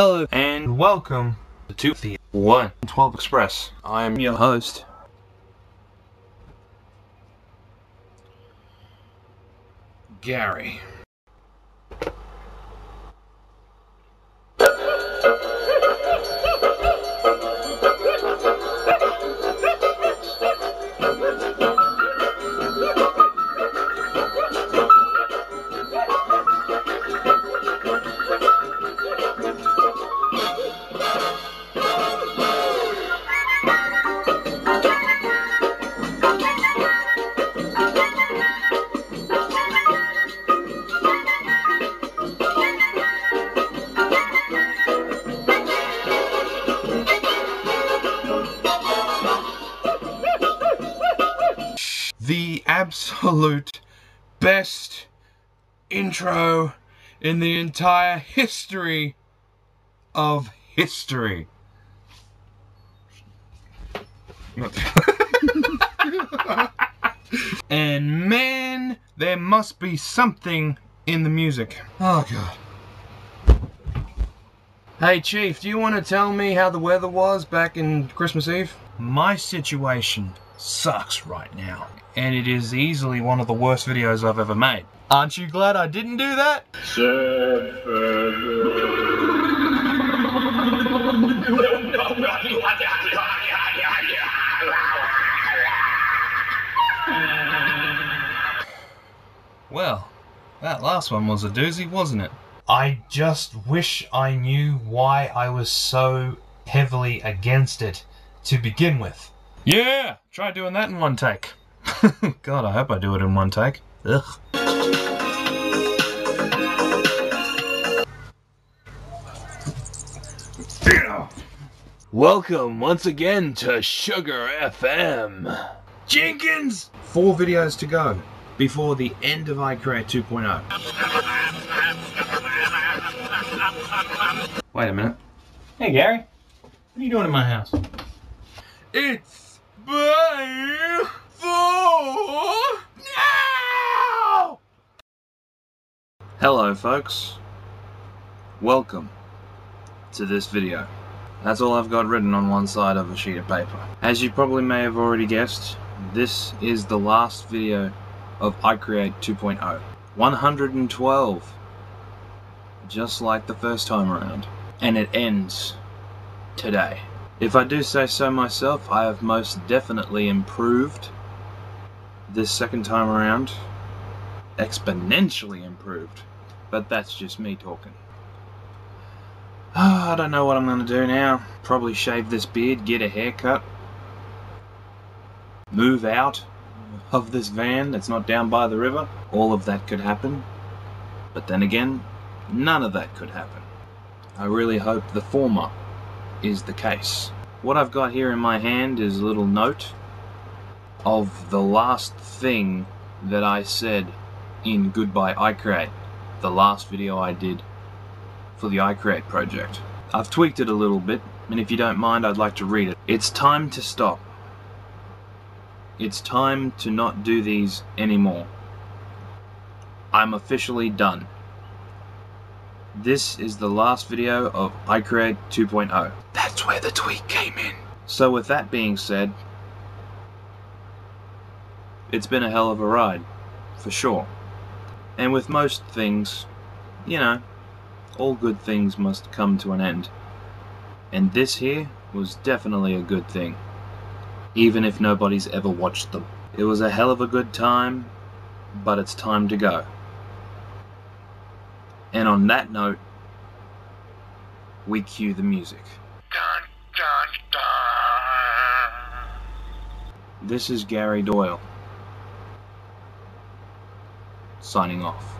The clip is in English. Hello and welcome to the One-12 Express. I'm your host. Gary. The absolute best intro in the entire history of history. And man, there must be something in the music. Oh god. Hey Chief, do you want to tell me how the weather was back in Christmas Eve? My situation sucks right now, and it is easily one of the worst videos I've ever made. Aren't you glad I didn't do that? Well, that last one was a doozy, wasn't it? I just wish I knew why I was so heavily against it to begin with. Yeah! Try doing that in one take. God, I hope I do it in one take. Ugh. Welcome once again to Sugar FM. Jenkins! 4 videos to go before the end of iCreate 2.0. Wait a minute. Hey Gary, what are you doing in my house? It's Bye for now! Hello folks, welcome to this video. That's all I've got written on one side of a sheet of paper. As you probably may have already guessed, this is the last video of iCreate 2.0. 112, just like the first time around. And it ends today. If I do say so myself, I have most definitely improved this second time around. Exponentially improved. But that's just me talking. I don't know what I'm going to do now. Probably shave this beard, get a haircut, move out of this van that's not down by the river. All of that could happen. But then again, none of that could happen. I really hope the former is the case. What I've got here in my hand is a little note of the last thing that I said in Goodbye iCreate, the last video I did for the iCreate project. I've tweaked it a little bit, and if you don't mind, I'd like to read it. It's time to stop. It's time to not do these anymore. I'm officially done. This is the last video of iCreate 2.0. That's where the tweet came in. So with that being said, it's been a hell of a ride, for sure. And with most things, you know, all good things must come to an end. And this here was definitely a good thing, even if nobody's ever watched them. It was a hell of a good time, but it's time to go. And on that note, we cue the music. Dun, dun, dun. This is Gary Doyle, signing off.